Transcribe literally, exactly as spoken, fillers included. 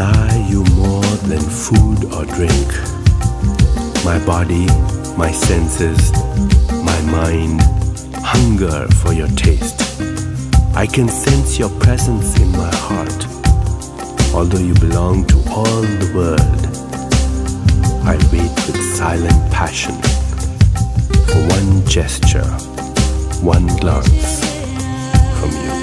desire you more than food or drink. My body, my senses, my mind hunger for your taste. I can sense your presence in my heart. Although you belong to all the world, I wait with silent passion for one gesture, one glance from you.